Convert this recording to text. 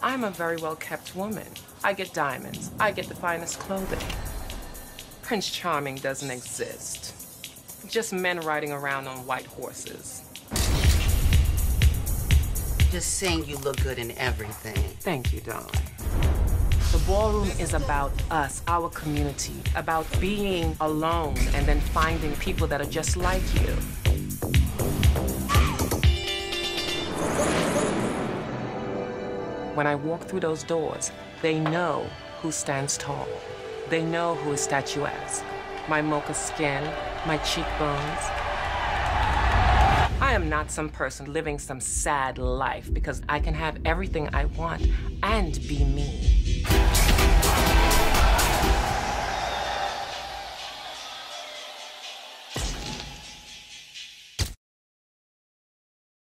I'm a very well-kept woman. I get diamonds. I get the finest clothing. Prince Charming doesn't exist. Just men riding around on white horses. Just saying you look good in everything. Thank you, darling. The ballroom is about us, our community, about being alone and then finding people that are just like you. When I walk through those doors, they know who stands tall. They know who is statuesque. My mocha skin, my cheekbones. I am not some person living some sad life because I can have everything I want and be me.